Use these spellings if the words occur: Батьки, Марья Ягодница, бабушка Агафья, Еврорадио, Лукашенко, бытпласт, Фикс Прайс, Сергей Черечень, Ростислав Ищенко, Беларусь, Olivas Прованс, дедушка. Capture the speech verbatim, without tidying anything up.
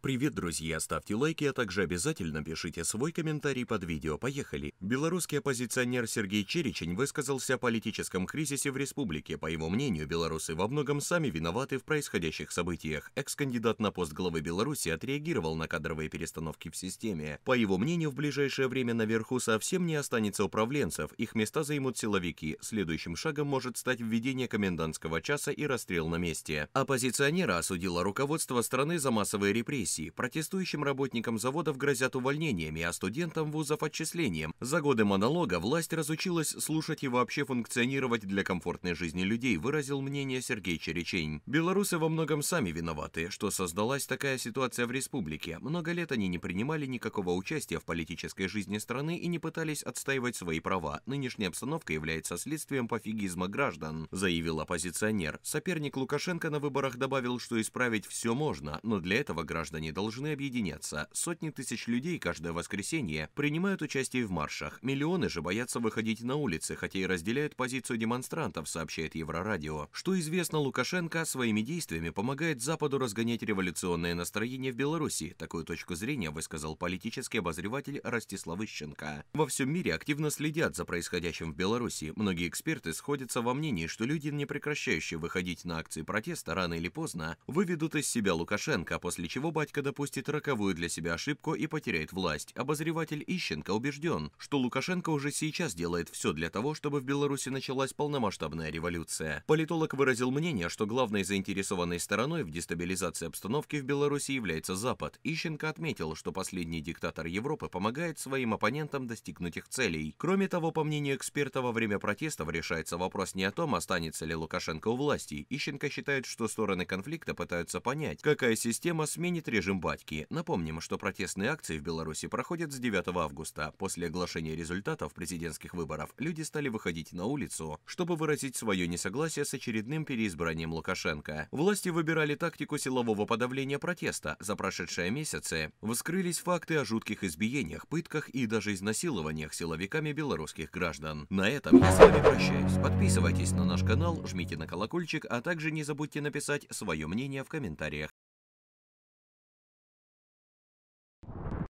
Привет, друзья! Ставьте лайки, а также обязательно пишите свой комментарий под видео. Поехали! Белорусский оппозиционер Сергей Черечень высказался о политическом кризисе в республике. По его мнению, белорусы во многом сами виноваты в происходящих событиях. Экс-кандидат на пост главы Беларуси отреагировал на кадровые перестановки в системе. По его мнению, в ближайшее время наверху совсем не останется управленцев, их места займут силовики. Следующим шагом может стать введение комендантского часа и расстрел на месте. Оппозиционера осудило руководство страны за массовые репрессии. Протестующим работникам заводов грозят увольнениями, а студентам вузов отчислением. За годы монолога власть разучилась слушать и вообще функционировать для комфортной жизни людей, выразил мнение Сергей Черечень. Белорусы во многом сами виноваты, что создалась такая ситуация в республике. Много лет они не принимали никакого участия в политической жизни страны и не пытались отстаивать свои права. Нынешняя обстановка является следствием пофигизма граждан, заявил оппозиционер. Соперник Лукашенко на выборах добавил, что исправить все можно, но для этого граждане Они должны объединяться. Сотни тысяч людей каждое воскресенье принимают участие в маршах. Миллионы же боятся выходить на улицы, хотя и разделяют позицию демонстрантов, сообщает Еврорадио. Что известно, Лукашенко своими действиями помогает Западу разгонять революционное настроение в Беларуси. Такую точку зрения высказал политический обозреватель Ростислав Ищенко. Во всем мире активно следят за происходящим в Беларуси. Многие эксперты сходятся во мнении, что люди, не прекращающие выходить на акции протеста, рано или поздно выведут из себя Лукашенко, после чего батя допустит роковую для себя ошибку и потеряет власть. Обозреватель Ищенко убежден, что Лукашенко уже сейчас делает все для того, чтобы в Беларуси началась полномасштабная революция. Политолог выразил мнение, что главной заинтересованной стороной в дестабилизации обстановки в Беларуси является Запад. Ищенко отметил, что последний диктатор Европы помогает своим оппонентам достигнуть их целей. Кроме того, по мнению эксперта, во время протестов решается вопрос не о том, останется ли Лукашенко у власти. Ищенко считает, что стороны конфликта пытаются понять, какая система сменит революцию. Режим батьки. Напомним, что протестные акции в Беларуси проходят с девятого августа. После оглашения результатов президентских выборов люди стали выходить на улицу, чтобы выразить свое несогласие с очередным переизбранием Лукашенко. Власти выбирали тактику силового подавления протеста. За прошедшие месяцы вскрылись факты о жутких избиениях, пытках и даже изнасилованиях силовиками белорусских граждан. На этом я с вами прощаюсь. Подписывайтесь на наш канал, жмите на колокольчик, а также не забудьте написать свое мнение в комментариях.